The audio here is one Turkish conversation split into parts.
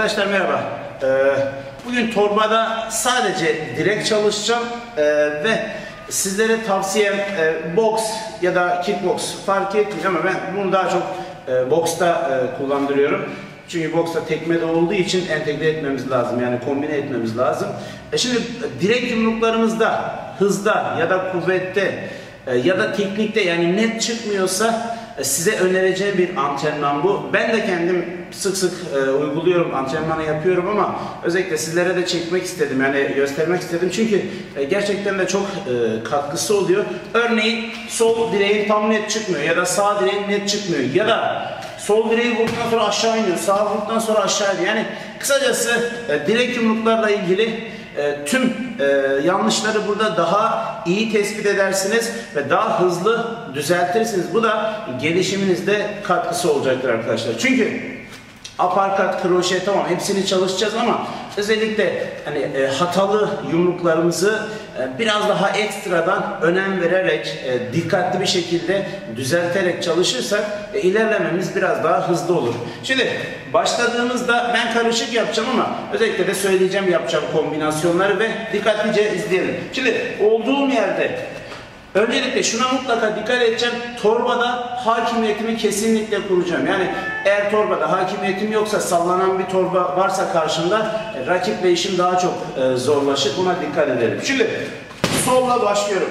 Arkadaşlar merhaba. Bugün torbada sadece direkt çalışacağım ve sizlere tavsiyem boks ya da kickboks fark etmeyecek ama ben bunu daha çok boksta kullandırıyorum. Çünkü boksta tekme de olduğu için entegre etmemiz lazım, yani kombine etmemiz lazım. Şimdi direkt yumruklarımızda hızda ya da kuvvette ya da teknikte yani net çıkmıyorsa size önereceğim bir antrenman bu. Ben de kendim sık sık uyguluyorum, antrenmanı yapıyorum ama özellikle sizlere de çekmek istedim, yani göstermek istedim çünkü gerçekten de çok katkısı oluyor. Örneğin sol direğin tam net çıkmıyor ya da sağ direğin net çıkmıyor ya da sol direği vurduktan sonra aşağı iniyor, sağ vurduktan sonra aşağı iniyor. Yani kısacası direkt yumruklarla ilgili tüm yanlışları burada daha iyi tespit edersiniz ve daha hızlı düzeltirsiniz. Bu da gelişiminizde katkısı olacaktır arkadaşlar. Çünkü aparkat, kroşe tamam hepsini çalışacağız ama özellikle hani hatalı yumruklarımızı biraz daha ekstradan önem vererek, dikkatli bir şekilde düzelterek çalışırsak ilerlememiz biraz daha hızlı olur. Şimdi başladığımızda ben karışık yapacağım ama özellikle de söyleyeceğim yapacağım kombinasyonları ve dikkatlice izleyelim. Şimdi olduğum yerde öncelikle şuna mutlaka dikkat edeceğim, torbada hakimiyetimi kesinlikle kuracağım. Yani eğer torbada hakimiyetim yoksa, sallanan bir torba varsa karşımda rakiple işim daha çok zorlaşır, buna dikkat edelim. Şimdi solla başlıyorum.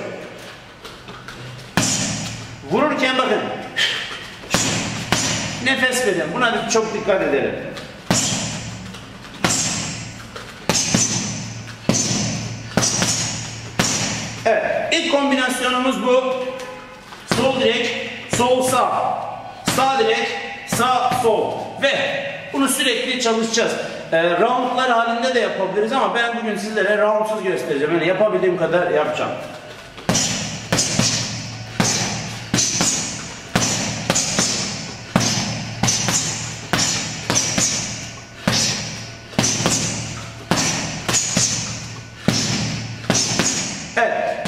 Vururken bakın, nefes verin, buna çok dikkat edelim. Evet, ilk kombinasyonumuz bu. Sol direk, sol sağ. Sağ direk, sağ sol. Ve bunu sürekli çalışacağız. Roundlar halinde de yapabiliriz ama ben bugün sizlere roundsuz göstereceğim. Yani yapabildiğim kadar yapacağım.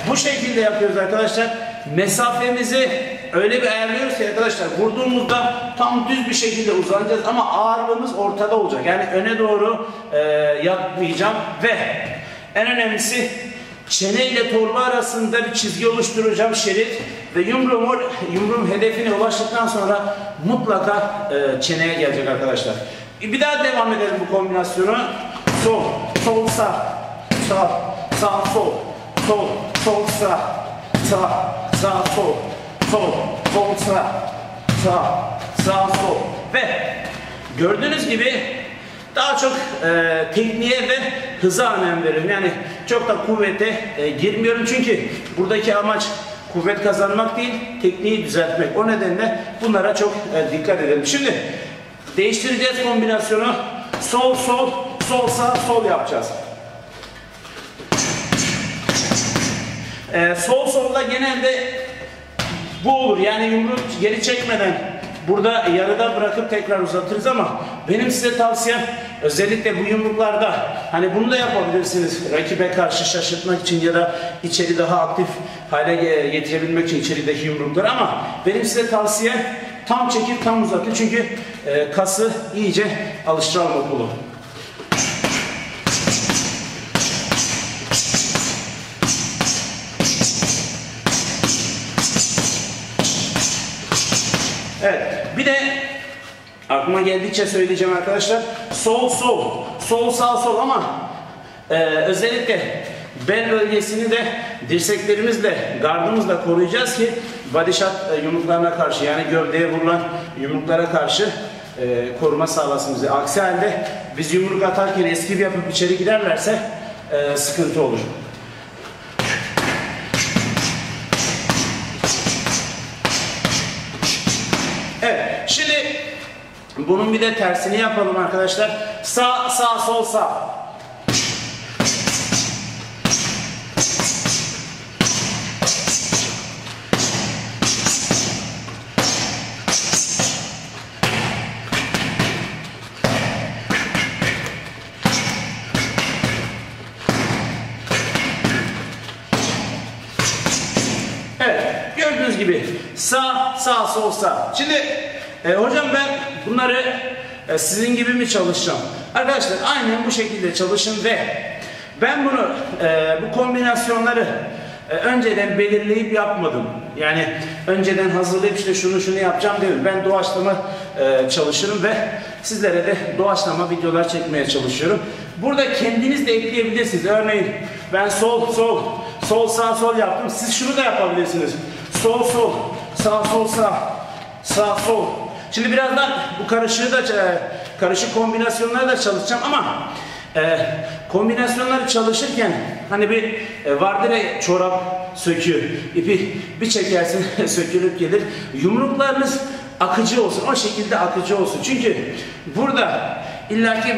Bu şekilde yapıyoruz arkadaşlar. Mesafemizi öyle bir ayarlıyoruz ki arkadaşlar vurduğumuzda tam düz bir şekilde uzanacağız ama ağırlığımız ortada olacak. Yani öne doğru yapmayacağım ve en önemlisi çene ile torba arasında bir çizgi oluşturacağım, şerit ve yumruğum hedefine ulaştıktan sonra mutlaka çeneye gelecek arkadaşlar. Bir daha devam edelim bu kombinasyonu. Sol, sol sağ, sağ, sağ sol. Sol, sol, sağ, sağ, sağ, sol, sol, sol, sağ, sağ, sağ, sol. Ve gördüğünüz gibi daha çok tekniğe ve hıza önem veriyorum. Yani çok da kuvvete girmiyorum çünkü buradaki amaç kuvvet kazanmak değil, tekniği düzeltmek. O nedenle bunlara çok dikkat edelim. Şimdi değiştireceğiz kombinasyonu. Sol, sol, sol, sağ, sol yapacağız. Sol solda genelde bu olur, yani yumruğu geri çekmeden burada yarıda bırakıp tekrar uzatırız ama benim size tavsiyem özellikle bu yumruklarda, hani bunu da yapabilirsiniz rakibe karşı şaşırtmak için ya da içeri daha aktif hale getirebilmek için içerideki yumruklar, ama benim size tavsiyem tam çekip tam uzatın çünkü kası iyice alıştırmak olur. Evet, bir de aklıma geldikçe söyleyeceğim arkadaşlar. Sol sol, sol sağ sol ama özellikle bel bölgesini de dirseklerimizle, gardımızla koruyacağız ki body shot yumruklarına karşı, yani gövdeye vurulan yumruklara karşı koruma sağlasın bize. Aksi halde biz yumruk atarken eski bir yapıp içeri girerlerse sıkıntı olur. Evet, şimdi bunun bir de tersini yapalım arkadaşlar. Sağ, sağ, sol, sağ. Gibi sağ, sağ, sol, sağ. Şimdi hocam ben bunları sizin gibi mi çalışacağım? Arkadaşlar aynen bu şekilde çalışın ve ben bunu bu kombinasyonları önceden belirleyip yapmadım. Yani önceden hazırlayıp işte şunu yapacağım değil mi? Ben doğaçlama çalışırım ve sizlere de doğaçlama videolar çekmeye çalışıyorum. Burada kendiniz de ekleyebilirsiniz. Örneğin ben sol sağ sol yaptım. Siz şunu da yapabilirsiniz. Sol sol, sağ sol sağ, sağ sol. Şimdi birazdan bu karışık kombinasyonları da çalışacağım ama kombinasyonları çalışırken hani bir vardır ya, çorap söküyor, ipi bir çekersin sökülüp gelir. Yumruklarınız akıcı olsun, o şekilde akıcı olsun. Çünkü burada illaki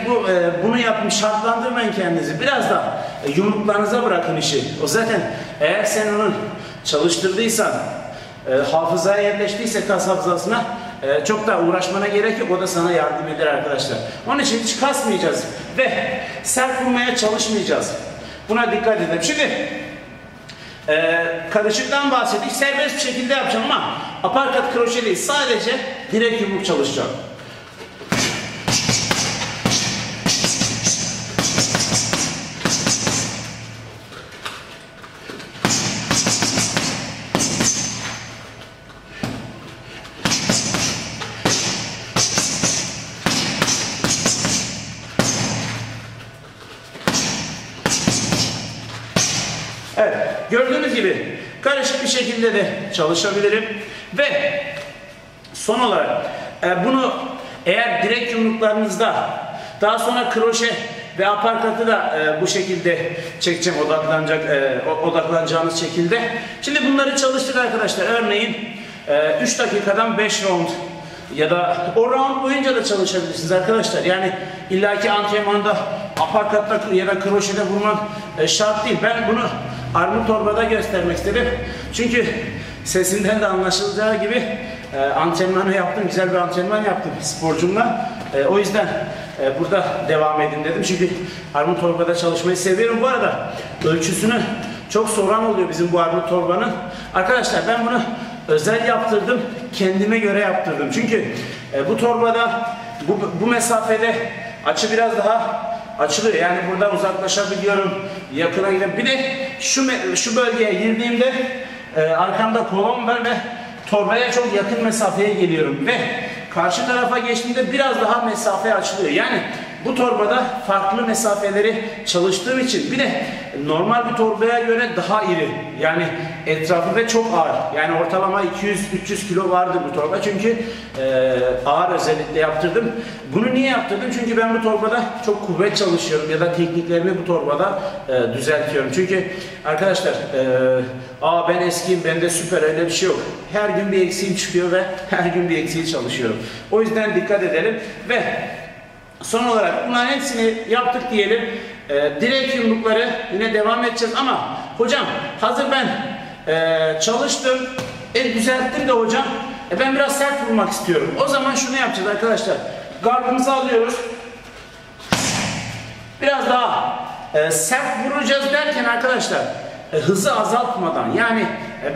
bunu yapmış, şartlandırmayın kendinizi. Biraz da yumruklarınıza bırakın işi. O zaten eğer sen onu çalıştırdıysan, hafızaya yerleştiyse, kas hafızasına çok daha uğraşmana gerek yok. O da sana yardım eder arkadaşlar. Onun için hiç kasmayacağız ve sert vurmaya çalışmayacağız. Buna dikkat edelim. Şimdi karışıktan bahsettik. Serbest bir şekilde yapacağım ama aparkat kroşe değil. Sadece direkt yumruk çalışacağım. Evet, gördüğünüz gibi karışık bir şekilde de çalışabilirim ve son olarak bunu eğer direkt yumruklarınızda, daha sonra kroşe ve aparkatı da bu şekilde çekeceğim, odaklanacağınız şekilde. Şimdi bunları çalıştık arkadaşlar. Örneğin 3 dakikadan 5 round ya da o round boyunca da çalışabilirsiniz arkadaşlar. Yani illaki antrenmanda aparkatta ya da kroşede vurman şart değil. Ben bunu armut torbada göstermek istedim. Çünkü sesinden de anlaşılacağı gibi antrenmanı yaptım. Güzel bir antrenman yaptım sporcumla. O yüzden burada devam edin dedim. Çünkü armut torbada çalışmayı seviyorum. Bu arada ölçüsünü çok soran oluyor bizim bu armut torbanın. Arkadaşlar ben bunu özel yaptırdım. Kendime göre yaptırdım. Çünkü bu torbada bu mesafede açı biraz daha açılıyor. Yani buradan uzaklaşabiliyorum, yakına gidebiliyorum. Bir de şu bölgeye girdiğimde arkamda kolum var ve torbaya çok yakın mesafeye geliyorum ve karşı tarafa geçtiğimde biraz daha mesafe açılıyor. Yani bu torbada farklı mesafeleri çalıştığım için, bir de normal bir torbaya göre daha iri. Yani etrafı ve çok ağır. Yani ortalama 200-300 kilo vardı bu torba. Çünkü ağır özellikle yaptırdım. Bunu niye yaptırdım? Çünkü ben bu torbada çok kuvvet çalışıyorum ya da tekniklerimi bu torbada düzeltiyorum. Çünkü arkadaşlar ben eskiyim, bende süper, öyle bir şey yok. Her gün bir eksiğim çıkıyor ve her gün bir eksiği çalışıyorum. O yüzden dikkat edelim ve son olarak bunların hepsini yaptık diyelim. Direkt yumrukları yine devam edeceğiz ama hocam hazır ben çalıştım, düzelttim de hocam ben biraz sert vurmak istiyorum. O zaman şunu yapacağız arkadaşlar. Gardımızı alıyoruz. Biraz daha sert vuracağız derken arkadaşlar hızı azaltmadan, yani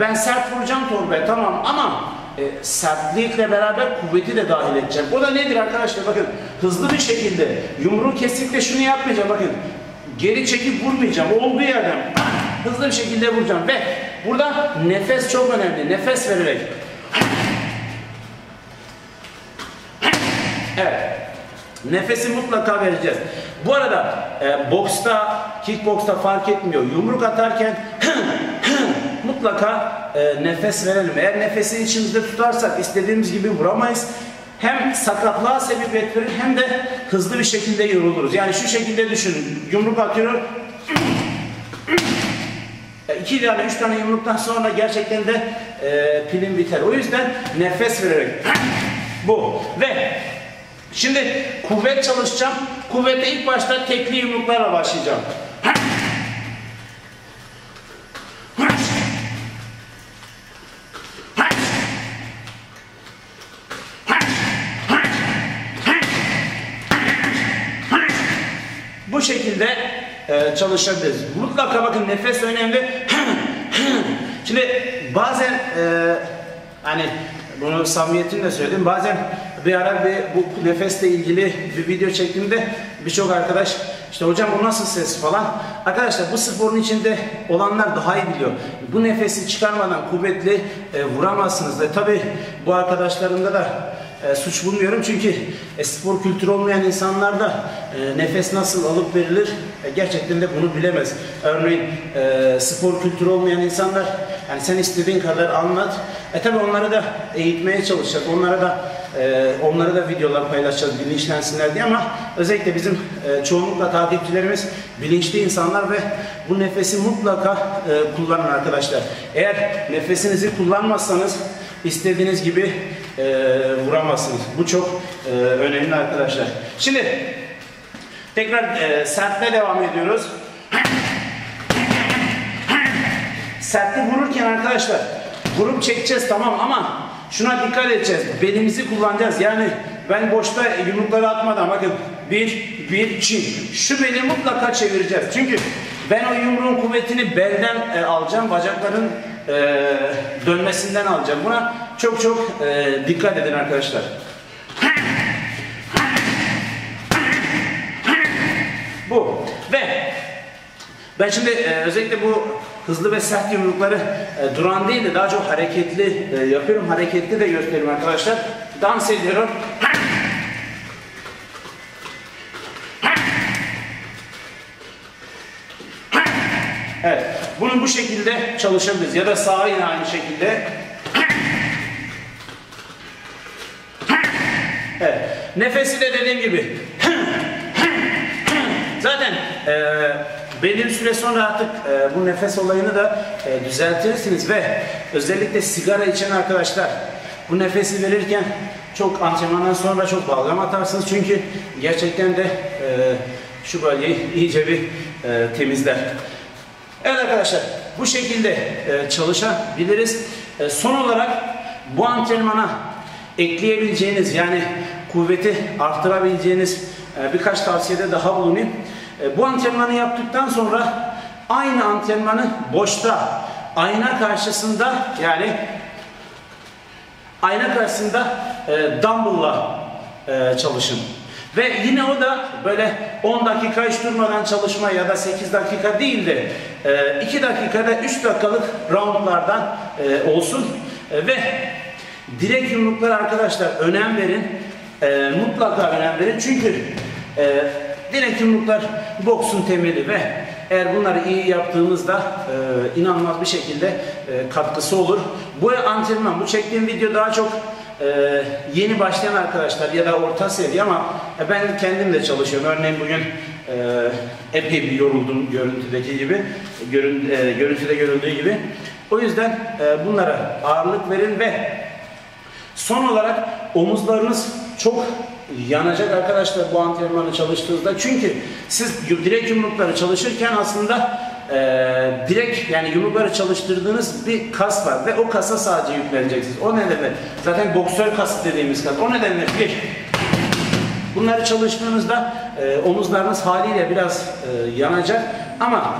ben sert vuracağım torbaya tamam ama sertlikle beraber kuvveti de dahil edeceğim. O da nedir arkadaşlar? Bakın hızlı bir şekilde yumruğu kesinlikle şunu yapmayacağım. Bakın geri çekip vurmayacağım. Olduğu yerden hızlı bir şekilde vuracağım. Ve burada nefes çok önemli. Nefes vererek. Evet. Nefesi mutlaka vereceğiz. Bu arada boksta, kickboksta fark etmiyor. Yumruk atarken mutlaka nefes verelim. Eğer nefesi içimizde tutarsak istediğimiz gibi vuramayız. Hem sakatlığa sebebiyet verir hem de hızlı bir şekilde yoruluruz. Yani şu şekilde düşünün. Yumruk atıyorum. 2 tane 3 tane yumruktan sonra gerçekten de pilim biter. O yüzden nefes vererek. Bu. Ve şimdi kuvvet çalışacağım. Kuvvete ilk başta tekli yumruklarla başlayacağım. Bu şekilde çalışabiliriz. Mutlaka bakın nefes önemli. Şimdi bazen hani bunu samimiyetimle söyledim. Bazen bir ara bu nefesle ilgili bir video çektiğimde birçok arkadaş işte hocam bu nasıl ses falan. Arkadaşlar bu sporun içinde olanlar daha iyi biliyor. Bu nefesi çıkarmadan kuvvetli vuramazsınız. Tabii bu arkadaşlarımda da suç bulmuyorum çünkü spor kültürü olmayan insanlar da nefes nasıl alıp verilir gerçekten de bunu bilemez. Örneğin spor kültürü olmayan insanlar, yani sen istediğin kadar anlat. Tabii onları da eğitmeye çalışacak, onlara da videolar paylaşacağız bilinçlensinler diye, ama özellikle bizim çoğunlukla takipçilerimiz bilinçli insanlar ve bu nefesi mutlaka kullanın arkadaşlar. Eğer nefesinizi kullanmazsanız istediğiniz gibi vuramazsınız. Bu çok önemli arkadaşlar. Şimdi tekrar sertle devam ediyoruz. Sertli vururken arkadaşlar vurup çekeceğiz tamam, ama şuna dikkat edeceğiz. Belimizi kullanacağız. Yani ben boşta yumrukları atmadan bakın bir çift. Şu beli mutlaka çevireceğiz. Çünkü ben o yumruğun kuvvetini belden alacağım. Bacakların dönmesinden alacağım. Buna çok dikkat edin arkadaşlar. Bu. Ve ben şimdi özellikle bu hızlı ve sert yumrukları duran değil de daha çok hareketli yapıyorum. Hareketli de göstereyim arkadaşlar. Dans ediyorum. Evet. Bunu bu şekilde çalışabiliriz. Ya da sağa yine aynı şekilde. Evet. Nefesi de dediğim gibi. Zaten belli bir süre sonra artık bu nefes olayını da düzeltirsiniz ve özellikle sigara içen arkadaşlar bu nefesi verirken çok antrenmandan sonra çok balgam atarsınız, çünkü gerçekten de şu bölgeyi iyice bir temizler. Evet arkadaşlar, bu şekilde çalışabiliriz. Son olarak bu antrenmana ekleyebileceğiniz, yani kuvveti arttırabileceğiniz birkaç tavsiyede daha bulunayım. Bu antrenmanı yaptıktan sonra aynı antrenmanı boşta ayna karşısında, yani ayna karşısında dumbbell'la çalışın. Ve yine o da böyle 10 dakika hiç durmadan çalışma ya da 8 dakika değil de 2 dakikada 3 dakikalık roundlardan olsun. Ve direkt yumruklara arkadaşlar önem verin. Mutlaka önem verin. Çünkü direkt yumruklar boksun temeli ve eğer bunları iyi yaptığımızda inanılmaz bir şekilde katkısı olur. Bu antrenman, bu çektiğim video daha çok yeni başlayan arkadaşlar ya da orta seviye, ama ben kendim de çalışıyorum. Örneğin bugün epey bir yoruldum görüntüdeki gibi, görüntüde görüldüğü gibi. O yüzden bunlara ağırlık verin ve son olarak omuzlarınız çok yanacak arkadaşlar bu antrenmanı çalıştığınızda. Çünkü siz direkt yumrukları çalışırken aslında direkt, yani yumrukları çalıştırdığınız bir kas var ve o kasa sadece yükleneceksiniz. O nedenle zaten boksör kası dediğimiz kas. O nedenle bunları çalıştığınızda omuzlarınız haliyle biraz yanacak, ama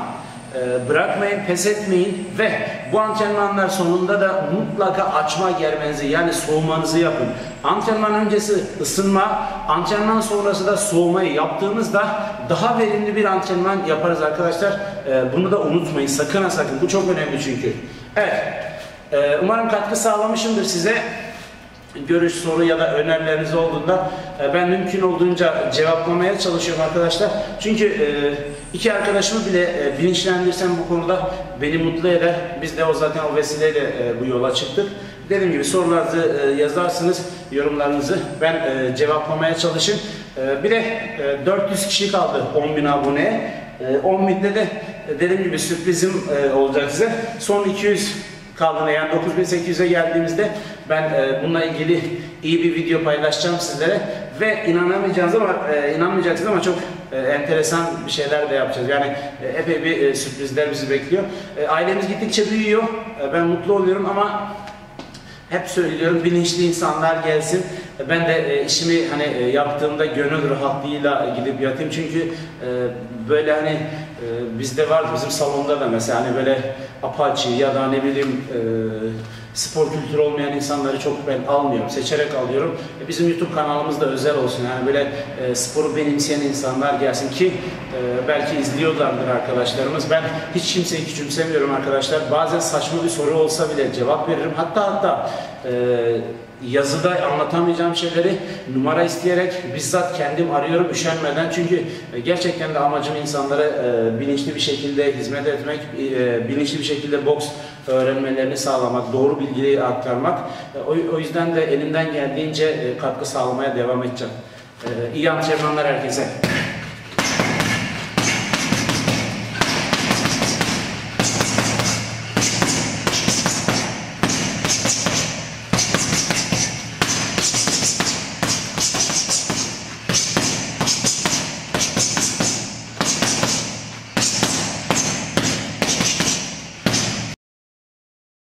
bırakmayın, pes etmeyin ve bu antrenmanlar sonunda da mutlaka açma germenizi, yani soğumanızı yapın. Antrenman öncesi ısınma, antrenman sonrası da soğumayı yaptığımızda daha verimli bir antrenman yaparız arkadaşlar. Bunu da unutmayın, sakın ha sakın. Bu çok önemli çünkü. Evet, umarım katkı sağlamışımdır size. Görüş, soru ya da önerileriniz olduğunda ben mümkün olduğunca cevaplamaya çalışıyorum arkadaşlar. Çünkü iki arkadaşımı bile bilinçlendirsem bu konuda beni mutlu eder. Biz de zaten o vesileyle bu yola çıktık. Dediğim gibi sorularınızı yazarsınız, yorumlarınızı ben cevaplamaya çalışayım. Bir de 400 kişi kaldı 10.000 aboneye. 10.000'de de dediğim gibi sürprizim olacak size. Son 200 kaldığına, yani 9.800'e geldiğimizde ben bununla ilgili iyi bir video paylaşacağım sizlere ve inanmayacaksınız ama çok enteresan bir şeyler de yapacağız. Yani epey bir sürprizler bizi bekliyor. Ailemiz gittikçe büyüyor. Ben mutlu oluyorum, ama hep söylüyorum, bilinçli insanlar gelsin. Ben de işimi hani yaptığımda gönül rahatlığıyla gidip yatayım, çünkü böyle hani bizde var, bizim salonda da mesela hani böyle Apache ya da ne bileyim spor kültürü olmayan insanları çok ben almıyorum, seçerek alıyorum. Bizim YouTube kanalımız da özel olsun. Yani böyle sporu benimseyen insanlar gelsin ki belki izliyorlardır arkadaşlarımız. Ben hiç kimseyi küçümsemiyorum arkadaşlar. Bazen saçma bir soru olsa bile cevap veririm. Hatta yazıda anlatamayacağım şeyleri numara isteyerek bizzat kendim arıyorum üşenmeden. Çünkü gerçekten de amacım insanlara bilinçli bir şekilde hizmet etmek, bilinçli bir şekilde boks öğrenmelerini sağlamak, doğru bilgiyi aktarmak. O yüzden de elimden geldiğince katkı sağlamaya devam edeceğim. İyi antrenmanlar herkese.